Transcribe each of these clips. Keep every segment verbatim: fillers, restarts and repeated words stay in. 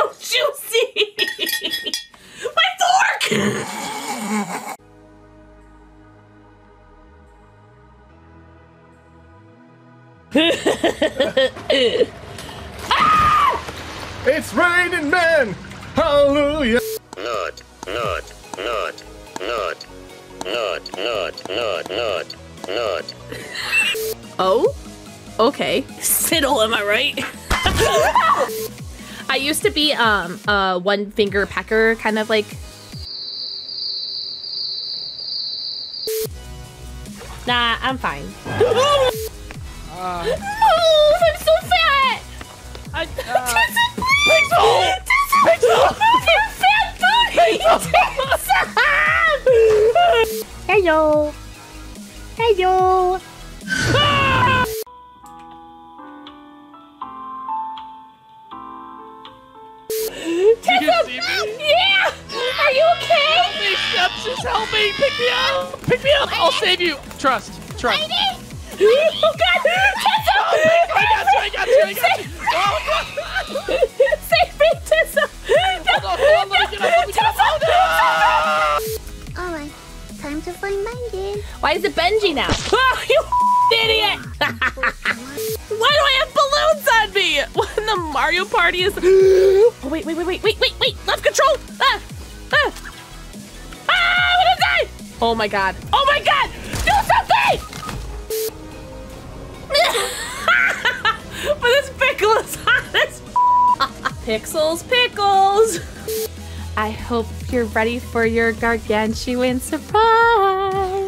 so juicy! My fork! It's raining men! Hallelujah! Not, not, not, not, not, not, not, not, not. Oh? Okay. Siddle, am I right? I used to be um a one finger pecker, kind of like. Nah, I'm fine. Uh, no, I'm so fat. I fat Hello. Hello. You can see me? Yeah! Are you okay? Help me, Steps, just help me! Pick me up! Pick me up! I'll save you! Trust. Trust. Lady. Lady. Oh god! Tessa! Oh, I got you! I got you! I got you! Oh god! Save me, Tessa! Hold on, hold on, let me get up! Let me get up! Oh no! Alright, time to find my dad. Why is it Benji now? Oh, you idiot! Why do I have balloons on me? When the Mario Party is... Oh, wait, wait, wait, wait, wait, wait, wait! Left control! Ah! Ah! Ah! I'm gonna die! Oh my god. Oh my god! Do something! But this pickle is hot as Pixels, pickles! I hope you're ready for your gargantuan surprise!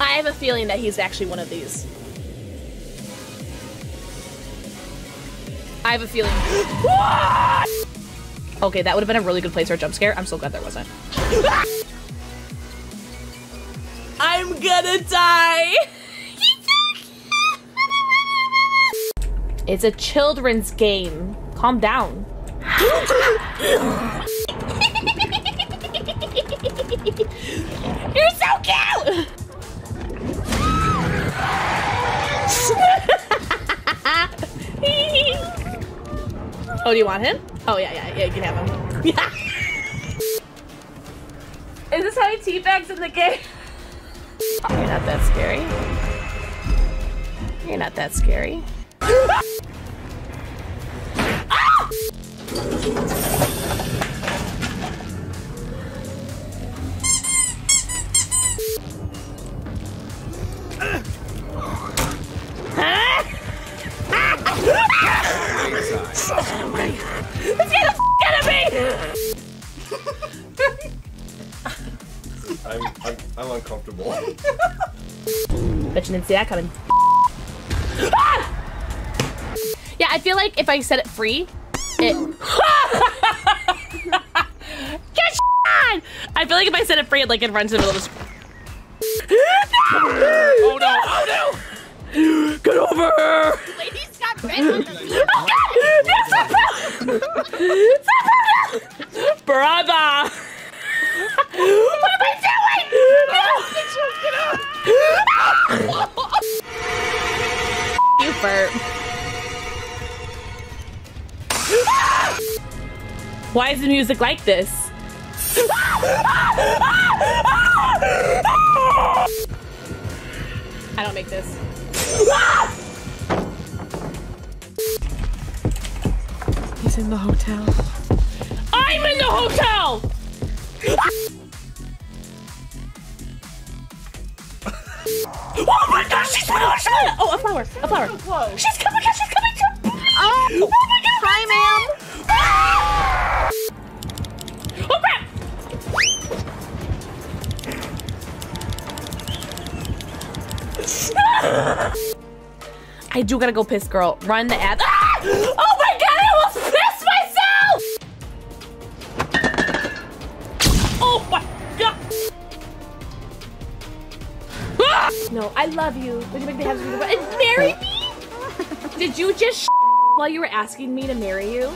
I have a feeling that he's actually one of these. I have a feeling. Okay, that would have been a really good place for a jump scare. I'm so glad there wasn't. I'm gonna die. It's a children's game. Calm down. You're so cute. Oh, do you want him? Oh, yeah, yeah, yeah, you can have him. Yeah. Is this how he teabags in the game? Oh, you're not that scary. You're not that scary. Ah! Let's get the f out of me! I'm, I'm, I'm uncomfortable. Bet you didn't see that coming. Ah! Yeah, I feel like if I set it free, it. Get s on! I feel like if I set it free, it like it runs in the middle of the. Oh no! Oh no! Get over her! Ladies got red. Oh god! Brava! What am I doing? No! Get up! You burp. Why is the music like this? I don't make this. He's in the hotel. I'm in the hotel! Oh my gosh, she's coming! Oh, a flower, a flower. So she's coming, she's coming to me! Oh, oh my god! Hi, ma'am! Ah! Oh crap! I do gotta go piss, girl. Run the ad. Ah! Oh my god, I almost pissed myself! Oh my god! Ah! No, I love you. Would you make me have to and marry me? Did you just sh while you were asking me to marry you?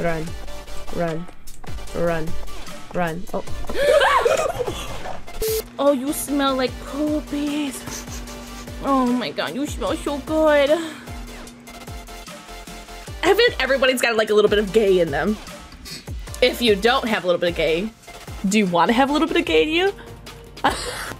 Run. Run. Run. Run. Oh. Oh, you smell like poopies. Oh my god, you smell so good. I feel like everybody's got like a little bit of gay in them. If you don't have a little bit of gay, do you want to have a little bit of gay in you?